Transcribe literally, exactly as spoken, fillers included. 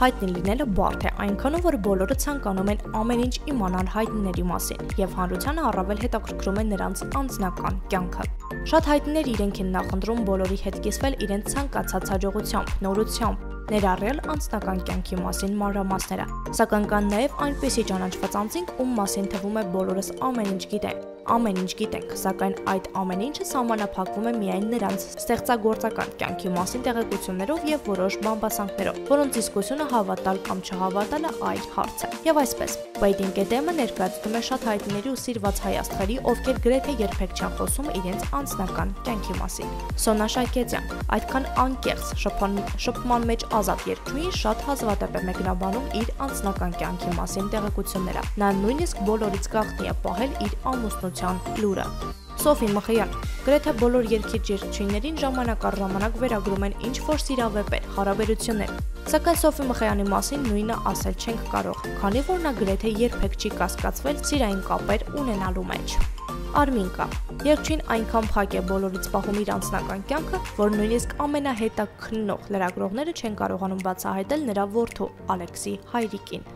հայտնի լինելը բարդ է, այնքան որ բոլորը ցանկանում են ամեն ինչ իմանալ հայտնիների մասին, եւ հանրությանը առավել հետաքրքրում է նրանց անձնական կյանքը։ Շատ հայտնիներ իրենք են նախընտրում բոլորի հետ կիսվել իրենց ցանկացած հաջողությամբ, նորությամբ, ներառյալ անձնական կյանքի մասին մանրամասները։ Սակայն կան նաեւ այնպիսի ճանաչված անձինք, ում մասին թվում է բոլորս ամեն ինչ գիտենք։ Ամեն ինչ գիտենք, սակայն այդ ամեն ինչը սահմանափակվում է միայն նրանց ստեղծագործական կյանքի մասին տեղեկություններով եւ որոշ բամբասանքներով, որոնց իսկությունը հավատալ կամ չհավատալը այլ հարց է։ Եվ այսպես, Waiting Game-ը ներկայացնում է շատ հայտնիների ու սիրված հայ աստղերի, ովքեր գրեթե երբեք չեն խոսում իրենց անձնական կյանքի մասին։ Սոնա Շակեդյան, այդքան անկեղծ, շփման մեջ ազատ երկրի շատ հազվադեպ է մեկնաբանում իր անձնական կյանքի մասին տեղեկությունները։ Նա նույնիսկ բոլորից գաղտնի է պահել իր ամուսնության լուրը։ Սոֆի Մխիյան, գրեթե բոլոր երգիչ երգչուհիներին ժամանակ առ ժամանակ վերագրում են ինչ-որ սիրավեպեր, հարաբերություններ, սակայն Սոֆի Մխիյանի մասին նույնը ասել չենք կարող, քանի որ նա գրեթե երբեք չի կասկածվել սիրային կապեր ունենալու մեջ։ Արմինկա, երգչին այնքան փակ է բոլորից պահում իր անձնական կյանքը, որ նույնիսկ ամենահետաքննող լրագրողները չեն կարողանում բացահայտել նրա որդու Ալեքսի Հայրիկին։